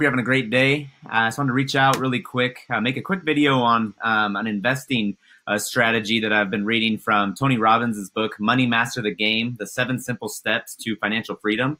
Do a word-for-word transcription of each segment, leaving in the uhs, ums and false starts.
You're having a great day. I uh, just wanted to reach out really quick, uh, make a quick video on um, an investing uh, strategy that I've been reading from Tony Robbins' book, Money Master the Game: The Seven Simple Steps to Financial Freedom.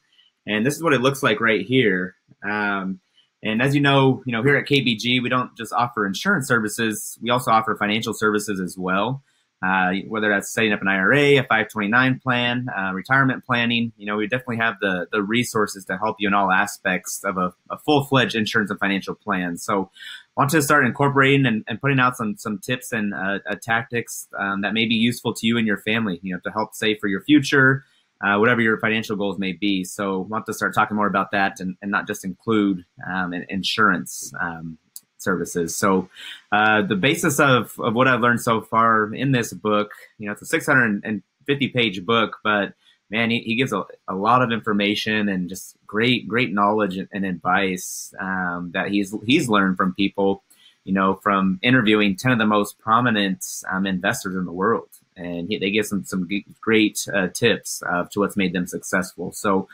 And this is what it looks like right here. Um, and as you know, you know, here at K B G, we don't just offer insurance services. We also offer financial services as well, uh, whether that's setting up an I R A, a five twenty-nine plan, uh, retirement planning. You know, we definitely have the, the resources to help you in all aspects of a, a full-fledged insurance and financial plan. So I want you to start incorporating and, and putting out some, some tips and uh, uh, tactics um, that may be useful to you and your family, you know, to help save for your future, Uh, whatever your financial goals may be. So want to start talking more about that and, and not just include um, an insurance um, services. So uh, the basis of, of what I've learned so far in this book, you know, it's a six hundred fifty page book, but man, he, he gives a, a lot of information and just great, great knowledge and, and advice um, that he's, he's learned from people, you know, from interviewing ten of the most prominent um, investors in the world. And they give some some great uh, tips uh, to what's made them successful. So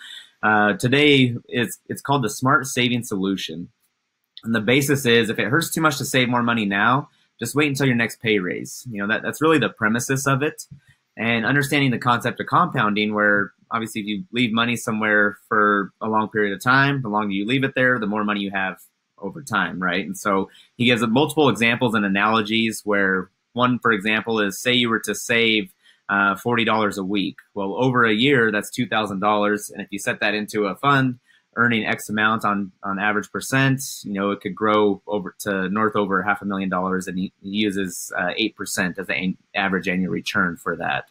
uh, today it's it's called the Smart Saving Solution, and the basis is if it hurts too much to save more money now, just wait until your next pay raise. You know that that's really the premises of it, and understanding the concept of compounding, where obviously if you leave money somewhere for a long period of time, the longer you leave it there, the more money you have over time, right? And so he gives multiple examples and analogies where. One, for example, is say you were to save uh, forty dollars a week. Well, over a year, that's two thousand dollars. And if you set that into a fund, earning X amount on, on average percent, you know, it could grow over to north over half a million dollars. And he, he uses uh, eight percent as the an average annual return for that.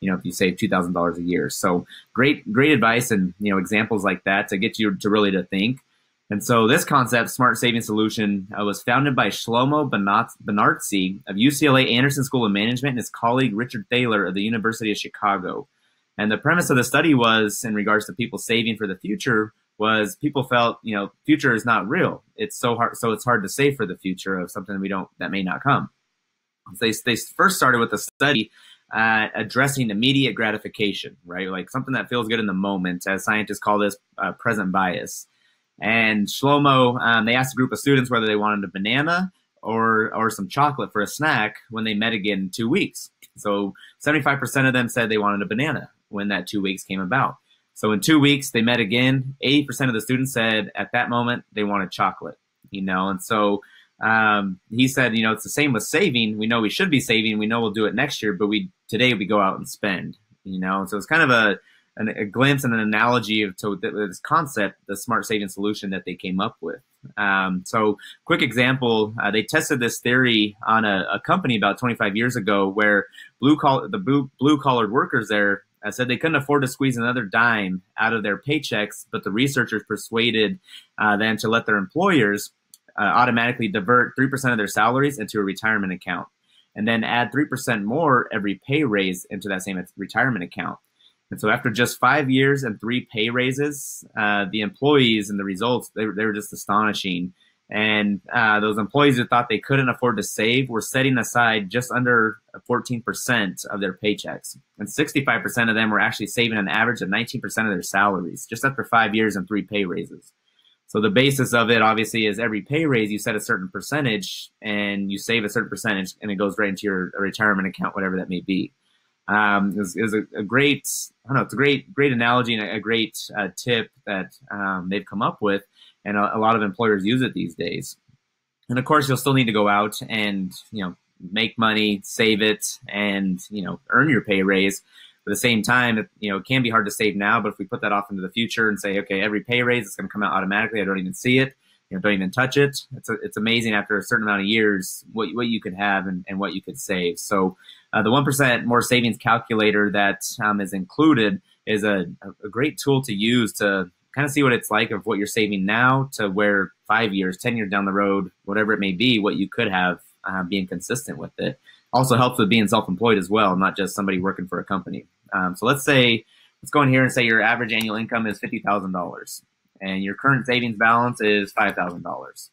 You know, if you save two thousand dollars a year. So great, great advice and, you know, examples like that to get you to really to think. And so this concept, Smart Saving Solution, uh, was founded by Shlomo Benartzi of U C L A Anderson School of Management and his colleague Richard Thaler of the University of Chicago. And the premise of the study was, in regards to people saving for the future, was people felt, you know, future is not real. It's so hard, so it's hard to save for the future of something we don't that may not come. So they they first started with a study uh, addressing immediate gratification, right? Like something that feels good in the moment, as scientists call this uh, present bias. And Shlomo, um, they asked a group of students whether they wanted a banana or or some chocolate for a snack when they met again in two weeks. So seventy-five percent of them said they wanted a banana when that two weeks came about. So in two weeks, they met again. eighty percent of the students said at that moment they wanted chocolate, you know. And so um, he said, you know, it's the same with saving. We know we should be saving. We know we'll do it next year, but we today we go out and spend, you know. So it's kind of a... a glimpse and an analogy of to this concept, the smart saving solution that they came up with. Um, so quick example, uh, they tested this theory on a, a company about twenty-five years ago where blue collar, the blue, blue collared workers there uh, said they couldn't afford to squeeze another dime out of their paychecks, but the researchers persuaded uh, them to let their employers uh, automatically divert three percent of their salaries into a retirement account and then add three percent more every pay raise into that same retirement account. And so after just five years and three pay raises, uh, the employees and the results, they, they were just astonishing. And uh, those employees who thought they couldn't afford to save were setting aside just under fourteen percent of their paychecks. And sixty-five percent of them were actually saving an average of nineteen percent of their salaries just after five years and three pay raises. So the basis of it, obviously, is every pay raise, you set a certain percentage and you save a certain percentage and it goes right into your retirement account, whatever that may be. Um, it was, it was a, a great, I don't know, it's a great, great analogy and a, a great uh, tip that um, they've come up with, and a, a lot of employers use it these days. And of course, you'll still need to go out and you know make money, save it, and you know earn your pay raise. But at the same time, you know it can be hard to save now. But if we put that off into the future and say, okay, every pay raise is going to come out automatically. I don't even see it. You know, don't even touch it. It's a, it's amazing after a certain amount of years what what you could have and, and what you could save. So. Uh, the one percent More Savings Calculator that um, is included is a, a great tool to use to kind of see what it's like of what you're saving now to where five years, ten years down the road, whatever it may be, what you could have uh, being consistent with it. Also helps with being self-employed as well, not just somebody working for a company. Um, so let's say, let's go in here and say your average annual income is fifty thousand dollars and your current savings balance is five thousand dollars.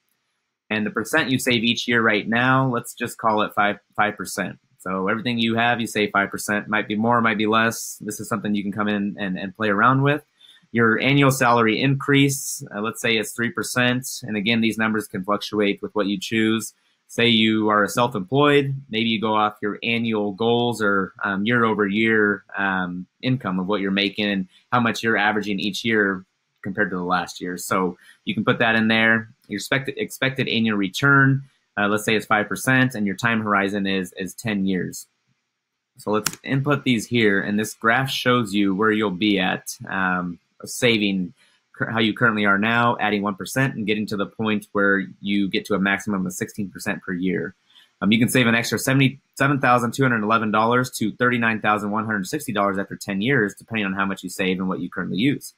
And the percent you save each year right now, let's just call it five, five percent. So everything you have, you save five percent, might be more, might be less. This is something you can come in and, and play around with. your annual salary increase, uh, let's say it's three percent. And again, these numbers can fluctuate with what you choose. Say you are self-employed, maybe you go off your annual goals or um, year over year um, income of what you're making and how much you're averaging each year compared to the last year. So you can put that in there. Your expected, expected annual return, uh, let's say it's five percent, and your time horizon is, is ten years. So let's input these here, and this graph shows you where you'll be at, um, saving how you currently are now, adding one percent, and getting to the point where you get to a maximum of sixteen percent per year. Um, you can save an extra seventy-seven thousand two hundred eleven dollars to thirty-nine thousand one hundred sixty dollars after ten years, depending on how much you save and what you currently use.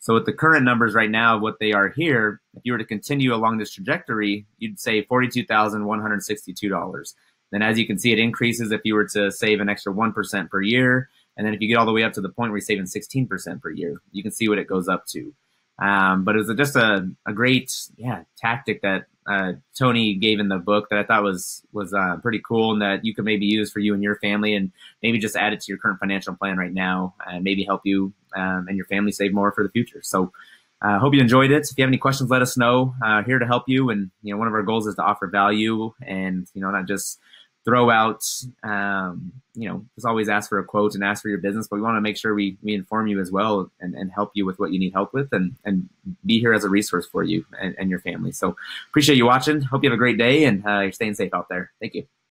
So with the current numbers right now, what they are here, if you were to continue along this trajectory, you'd save forty-two thousand one hundred sixty-two dollars. Then as you can see, it increases if you were to save an extra one percent per year. And then if you get all the way up to the point where you're saving sixteen percent per year, you can see what it goes up to. Um, but it was just a, a great yeah tactic that uh, Tony gave in the book that I thought was, was uh, pretty cool, and that you could maybe use for you and your family, and maybe just add it to your current financial plan right now and maybe help you um, and your family save more for the future. So I uh, hope you enjoyed it. If you have any questions, let us know. Uh, here to help you. And you know, one of our goals is to offer value and you know not just throw out, um, you know, just always ask for a quote and ask for your business, but we want to make sure we, we inform you as well and, and help you with what you need help with and, and be here as a resource for you and, and your family. So appreciate you watching. Hope you have a great day and uh, you're staying safe out there. Thank you.